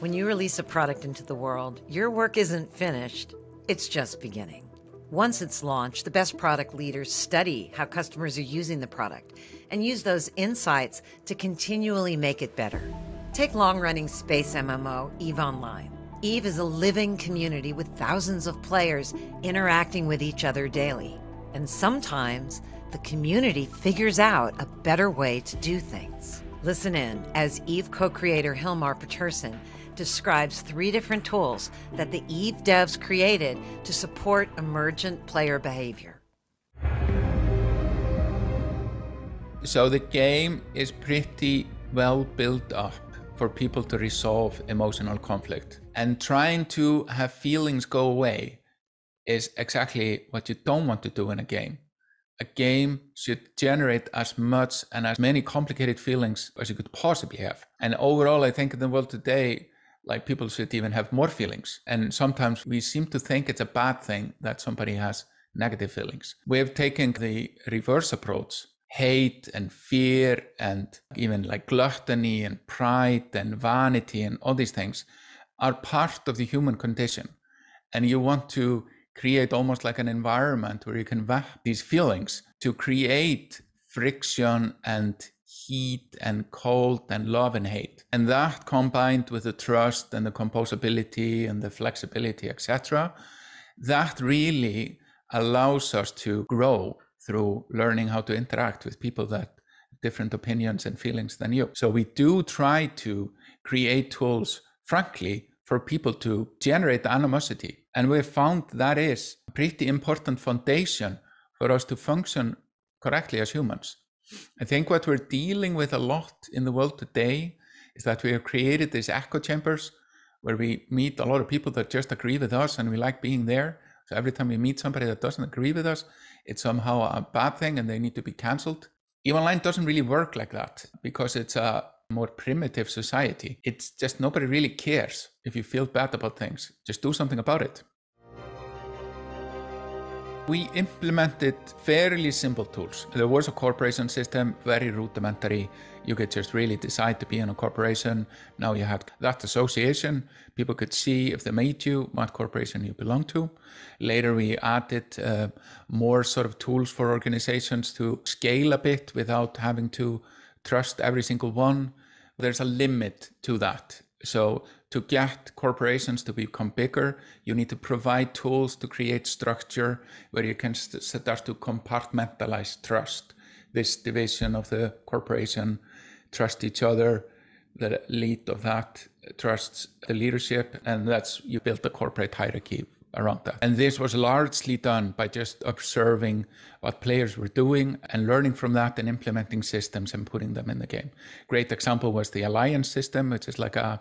When you release a product into the world, your work isn't finished, it's just beginning. Once it's launched, the best product leaders study how customers are using the product and use those insights to continually make it better. Take long-running space MMO, EVE Online. EVE is a living community with thousands of players interacting with each other daily. And sometimes the community figures out a better way to do things. Listen in as EVE co-creator Hilmar Pétursson describes 3 different tools that the EVE devs created to support emergent player behavior. So the game is pretty well built up for people to resolve emotional conflict. And trying to have feelings go away is exactly what you don't want to do in a game. A game should generate as much and as many complicated feelings as you could possibly have. And overall, I think in the world today, like, people should even have more feelings. And sometimes we seem to think it's a bad thing that somebody has negative feelings. We have taken the reverse approach. Hate and fear and even like gluttony and pride and vanity and all these things are part of the human condition. And you want to create almost like an environment where you can vent these feelings to create friction and heat and cold and love and hate. And that, combined with the trust and the composability and the flexibility, etc., that really allows us to grow through learning how to interact with people that have different opinions and feelings than you. So we do try to create tools, frankly, for people to generate animosity. And we've found that is a pretty important foundation for us to function correctly as humans. I think what we're dealing with a lot in the world today is that we have created these echo chambers where we meet a lot of people that just agree with us and we like being there. So every time we meet somebody that doesn't agree with us, it's somehow a bad thing and they need to be canceled. EVE Online doesn't really work like that because it's a more primitive society. It's just nobody really cares if you feel bad about things. Just do something about it. We implemented fairly simple tools. There was a corporation system, very rudimentary. You could just really decide to be in a corporation. Now you had that association. People could see if they made you, what corporation you belong to. Later we added more sort of tools for organizations to scale a bit without having to trust every single one. There's a limit to that. So to get corporations to become bigger, you need to provide tools to create structure where you can start to compartmentalize trust. This division of the corporation trusts each other, the lead of that trusts the leadership, and that's, you build the corporate hierarchy around that. And this was largely done by just observing what players were doing and learning from that and implementing systems and putting them in the game. Great example was the alliance system, which is like a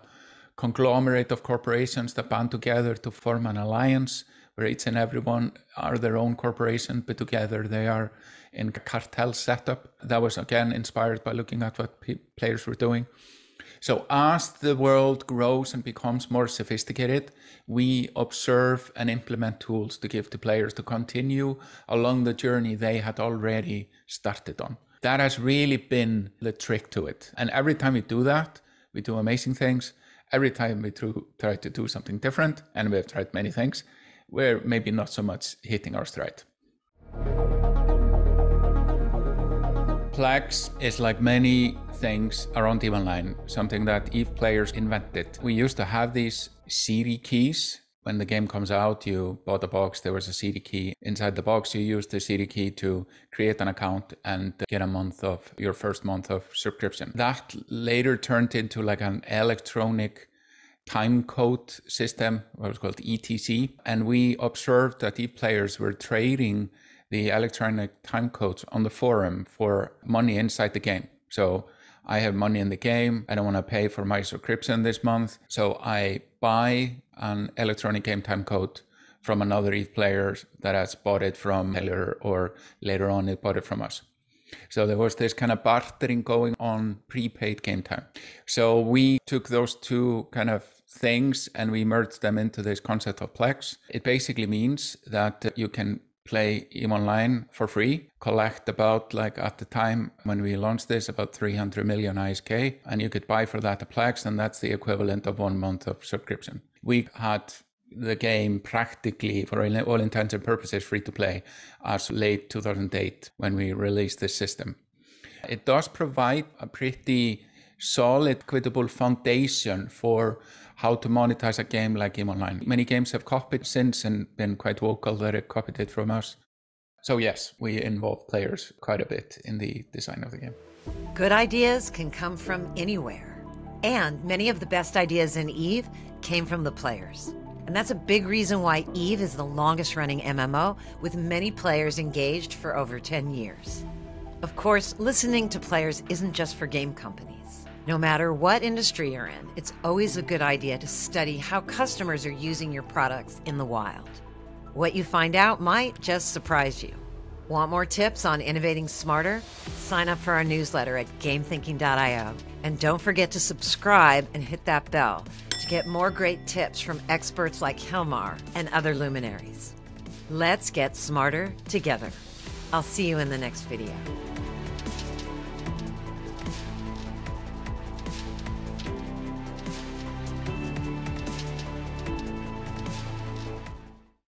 conglomerate of corporations that band together to form an alliance where each and everyone are their own corporation, but together they are in a cartel setup. That was again inspired by looking at what players were doing. So as the world grows and becomes more sophisticated, we observe and implement tools to give to players to continue along the journey they had already started on. That has really been the trick to it. And every time we do that, we do amazing things. Every time we try to do something different, and we have tried many things, we're maybe not so much hitting our stride. Plex is, like many things around EVE Online, something that EVE players invented. We used to have these CD keys. When the game comes out, you bought a box, there was a CD key. Inside the box, you used the CD key to create an account and get a month of your first month of subscription. That later turned into like an electronic time code system, what was called ETC. And we observed that EVE players were trading the electronic time codes on the forum for money inside the game. So I have money in the game. I don't want to pay for my subscription this month. So I buy an electronic game time code from another EVE player that has bought it from Taylor, or later on it bought it from us. So there was this kind of bartering going on, prepaid game time. So we took those two kind of things and we merged them into this concept of Plex. It basically means that you can play EVE Online for free, collect about, like at the time when we launched this, about 300 million ISK, and you could buy for that a Plex, and that's the equivalent of 1 month of subscription. We had the game practically, for all intents and purposes, free to play as late 2008 when we released this system. It does provide a pretty solid, equitable foundation for how to monetize a game like EVE Online. Many games have copied since and been quite vocal that it copied it from us. So yes, we involve players quite a bit in the design of the game. Good ideas can come from anywhere. And many of the best ideas in EVE came from the players. And that's a big reason why EVE is the longest running MMO, with many players engaged for over 10 years. Of course, listening to players isn't just for game companies. No matter what industry you're in, it's always a good idea to study how customers are using your products in the wild. What you find out might just surprise you. Want more tips on innovating smarter? Sign up for our newsletter at GameThinking.io. And don't forget to subscribe and hit that bell to get more great tips from experts like Hilmar and other luminaries. Let's get smarter together. I'll see you in the next video.